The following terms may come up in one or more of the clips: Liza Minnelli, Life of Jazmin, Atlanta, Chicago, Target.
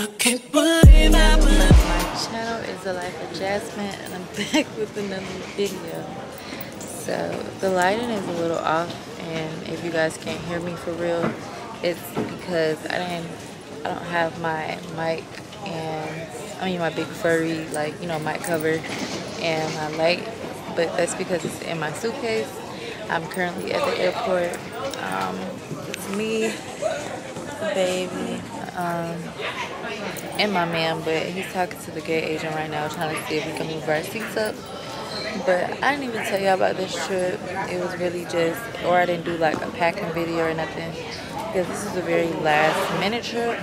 I can't believe I'm alive. My channel is The Life of Jazmin, and I'm back with another video. So the lighting is a little off, and if you guys can't hear me for real, it's because I don't have my mic, and I mean my big furry, like, you know, mic cover and my light, but that's because it's in my suitcase. I'm currently at the airport. It's me, baby, and my man, but he's talking to the gate agent right now, trying to see if we can move our seats up. But I didn't even tell y'all about this trip. It was really just, or I didn't do like a packing video or nothing, because this is a very last minute trip.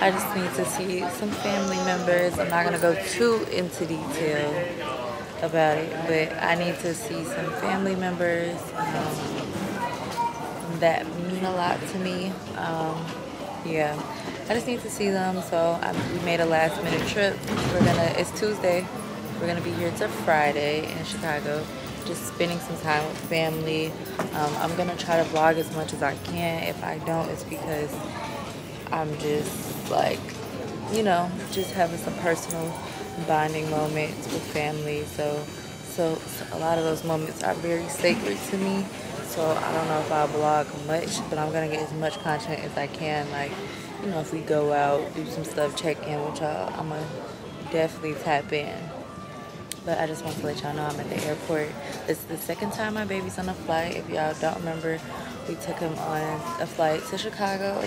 I just need to see some family members. I'm not gonna go too into detail about it, but I need to see some family members that mean a lot to me. Yeah, I just need to see them. So we made a last minute trip. It's Tuesday. We're gonna be here till Friday in Chicago, just spending some time with family. I'm gonna try to vlog as much as I can. If I don't, it's because I'm just like, you know, just having some personal bonding moments with family. So a lot of those moments are very sacred to me. So I don't know if I vlog much, but I'm gonna get as much content as I can. Like, you know, if we go out, do some stuff, check in with y'all, I'm gonna definitely tap in. But I just want to let y'all know I'm at the airport. It's the second time my baby's on a flight. If y'all don't remember, we took him on a flight to Chicago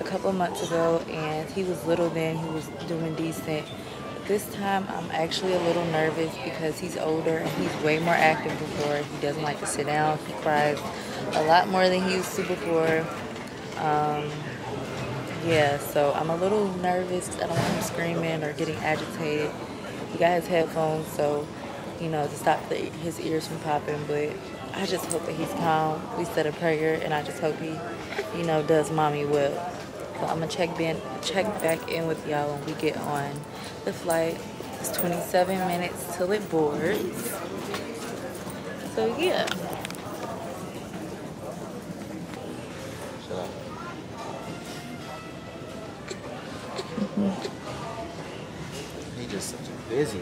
a couple of months ago, and he was little then, he was doing decent. But this time I'm actually a little nervous because he's older and he's way more active before. He doesn't like to sit down. He cries a lot more than he used to before. Yeah, so I'm a little nervous. I don't want him screaming or getting agitated. He got his headphones, so, you know, to stop his ears from popping, but I just hope that he's calm. We said a prayer, and I just hope he, you know, does mommy well. So I'm gonna check back in with y'all when we get on the flight. It's 27 minutes till it boards. So yeah. Shut up. He just such a busy.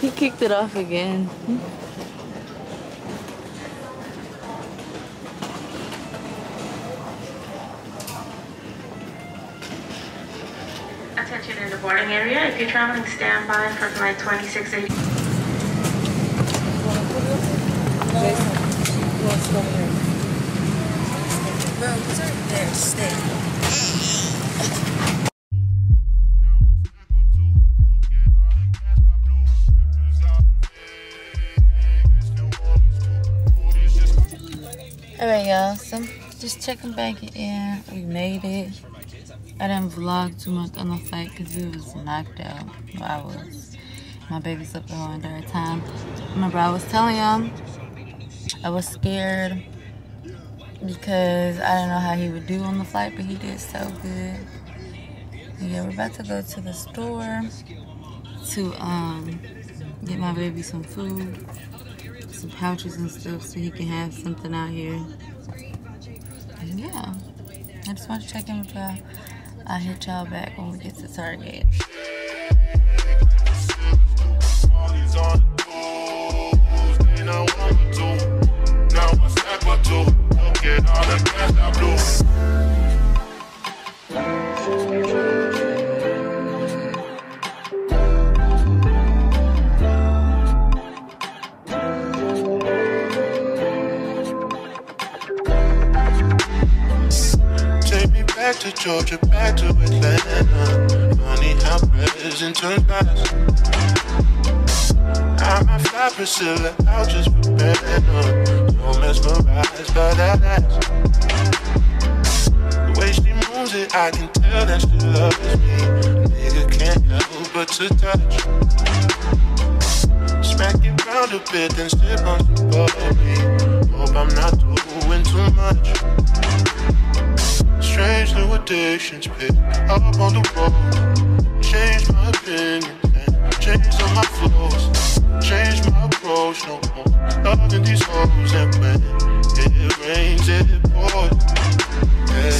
He kicked it off again. Attention in the boarding area. If you're traveling, stand by for flight 2680. Bro, these are there. Stay. Alright y'all, so just checking back in. We made it. I didn't vlog too much on the flight because we was knocked out. Well, I was. My baby slept the whole entire time. Remember, I was telling y'all I was scared because I didn't know how he would do on the flight, but he did so good. Yeah, we're about to go to the store to get my baby some food. Some pouches and stuff so he can have something out here. And yeah, I just want to check in with y'all. I'll hit y'all back when we get to Target. Back to Georgia, back to Atlanta. Funny how present turn past. I fly Priscilla, I'll just prepare. So mesmerized by that ass. The way she moves it, I can tell that she loves me. Nigga can't help but to touch. Smack it round a bit, then sip on some coffee. Hope I'm not doing too much. Strange new addictions pick up on the road. Change my opinion and change all my flows. Change my approach, no more loving these hoes. And when it rains, it pours. Yeah.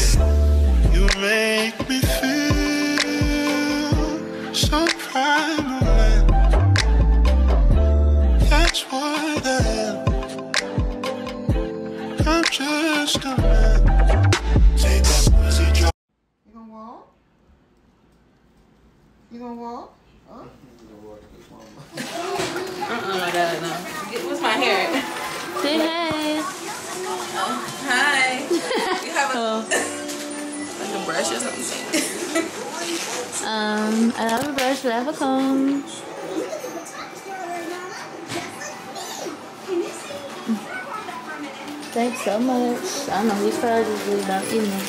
You gonna walk? Huh? My dad, no. What's my hair? Say hey. Oh, hi. You have a, like a brush or something? I don't have a brush, but I have a comb. Thanks so much. I don't know these fries is really about eating them.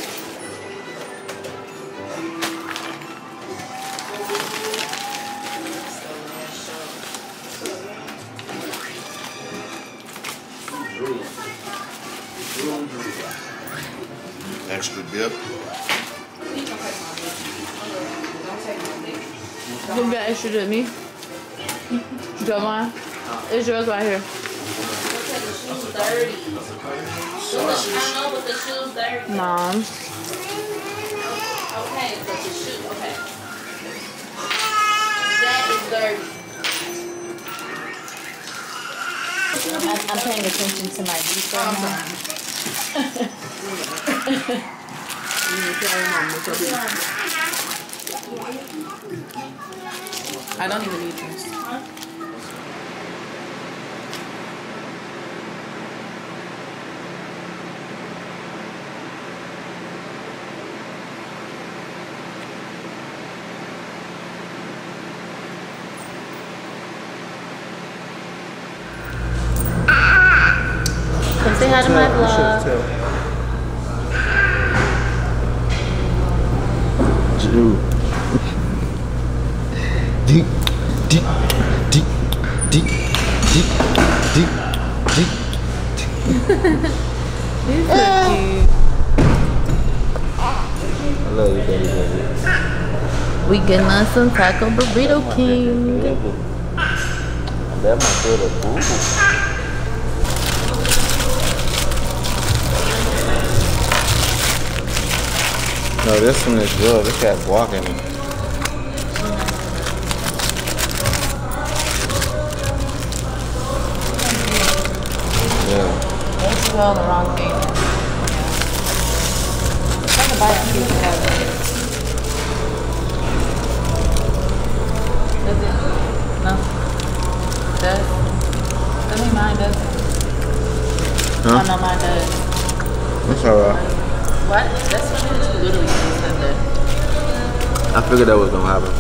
Extra dip. Don't get extra dip, me. Don't mind. It's yours right here. Dirty. I know, but the shoes dirty. Mom. Okay, but the shoes, okay. That is dirty. I'm paying attention to my detail. I don't even need this. Huh? Say hi to my vlog. I love you, baby, baby. We getting us some Taco Burrito King. That's my brother. No, this one is good. This cat's blocking me. Yeah. They smell the wrong thing. I'm trying to buy a piece of that. Does it? No. It does? I think mine does. Huh? Oh, no, mine does. That's alright. What? That's what you literally said there. I figured that was gonna happen.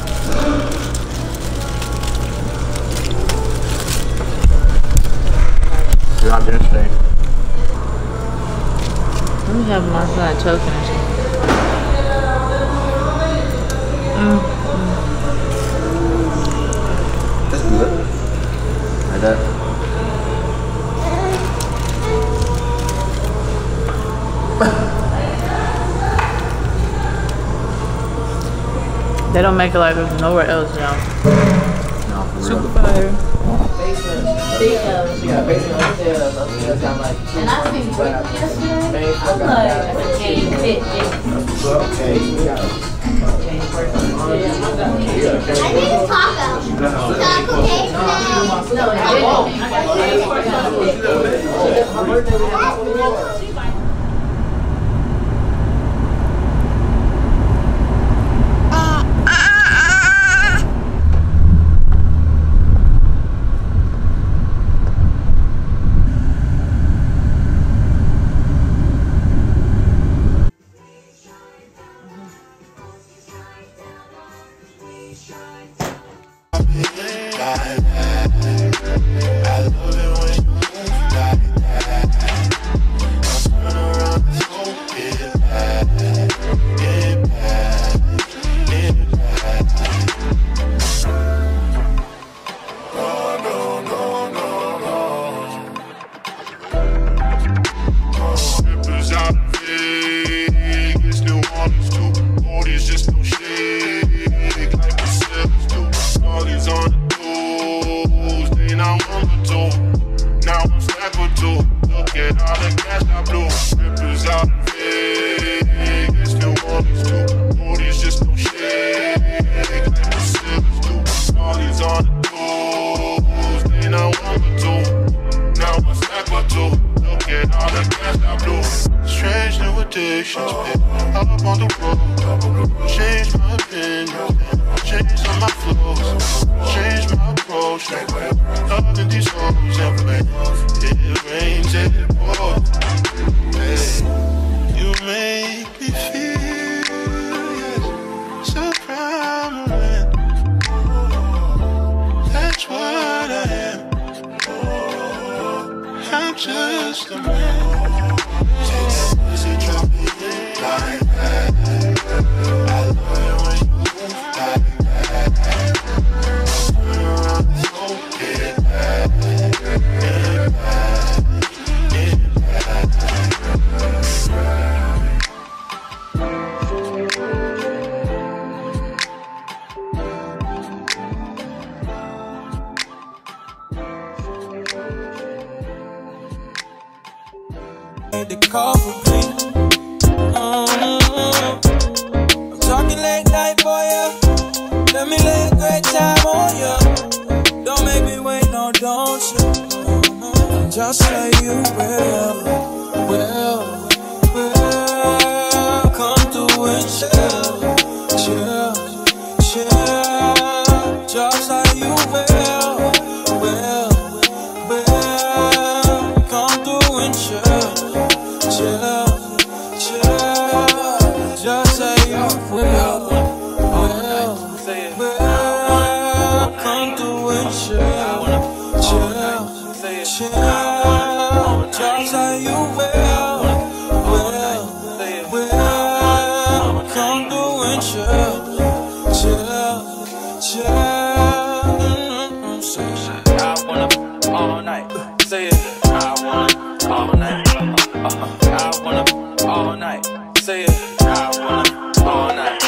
You're not gonna stay. Let me have my side choking and shit. That's good. Like that. They don't make it like there's nowhere else now. No, for super real. Fire. Basement. She got basement upstairs. Upstairs got like two. And I seen Brick yesterday. I'm like, that's a change. Okay. I need tacos. Taco basement. No, I won't. I got change for tacos. My birthday we have a 24. I love it when you move like that. convictions. Picked up on the road, changed my opinions, changed on my flows, changed my approach. Up in these homes and play. It rains and it pours. Hey, you make me feel so proud of it. That's what I am. I'm just a man. Is it dropping like that? I love it when you move like that. Turn around and go get back. Get back. Get the call for me. I'm talking late night for ya. Let me lay a great time on ya. Don't make me wait, no, don't you? Just say you will come through and chill, chill, chill. Just say you will come through and chill. Chill, chill, just say you will come through and chill, chill, chill, just say you will come through and chill, chill, chill. Say I want it all night, say it, I want it all night. I wanna all night. Say it. I wanna all night.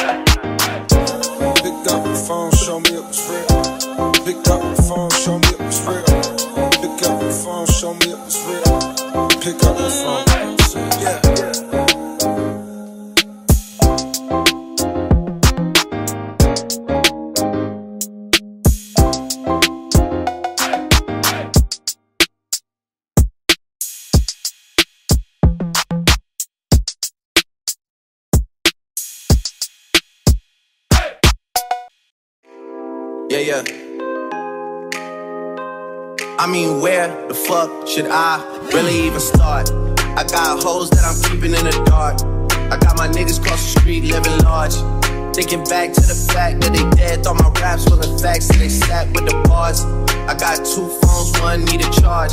Pick up the phone, show me it was real. Pick up the phone, show me it was real. Pick up the phone, show me it was real. Pick up the phone, yeah. Yeah, I mean, where the fuck should I really even start? I got hoes that I'm keeping in the dark. I got my niggas across the street living large. Thinking back to the fact that they dead, thought my raps wasn't facts, so they sat with the bars. I got two phones, one need a charge.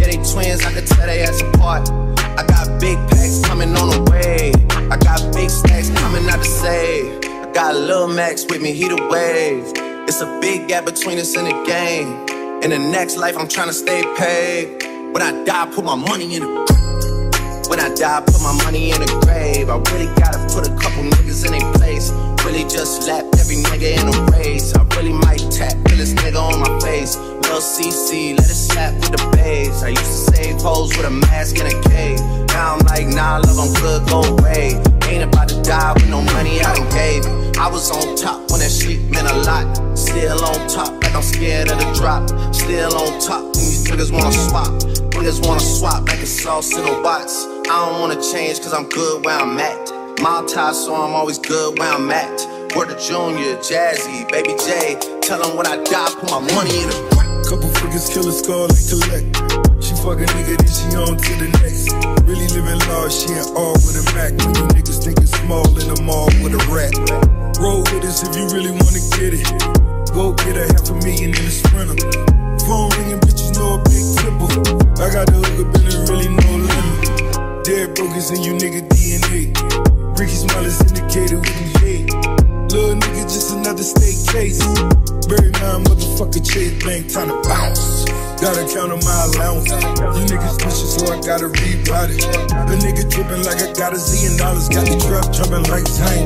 Yeah, they twins, I could tell they ass apart. I got big packs coming on the way. I got big stacks coming out to save. I got Lil Max with me, he the wave. It's a big gap between us and the game. In the next life, I'm tryna stay paid. When I die, put my money in the. When I die, put my money in the grave. I really gotta put a couple niggas in their place. Really just lapped every nigga in a race. I really might tap this nigga on my face. Lil CC, let it slap with the babes. I used to save hoes with a mask in a cave. Now I'm like, nah, love, I'm good, go away. Ain't about to die with no money I done gave. I was on top when that shit meant a lot. Still on top, like I'm scared of the drop. Still on top, when these niggas wanna swap. Niggas wanna swap like it's sauce in a box. I don't wanna change, cause I'm good where I'm at. Mob tie, so I'm always good where I'm at. Word of Junior, Jazzy, Baby J. Tell them when I die, put my money in a. Couple freakers kill a skull and collect. She fuck a nigga, then she on to the next. Really living large, she ain't all with a Mac. When you niggas think it's small in the mall with a rat. Roll with us if you really wanna get it. Go get a $500,000 in a Sprinter. Phone ringing, bitches know a big triple. I got the hook up and there's really no limit. Dead broke is in you nigga DNA. Ricky Smiley's indicated with the hate. Little nigga, just another state case. Bury nine motherfucker chase blank, time to bounce. Gotta count on my allowance. You niggas pushing, so I gotta rebound it. The nigga dripping like I got a zillion dollars. Got the trap jumping like time.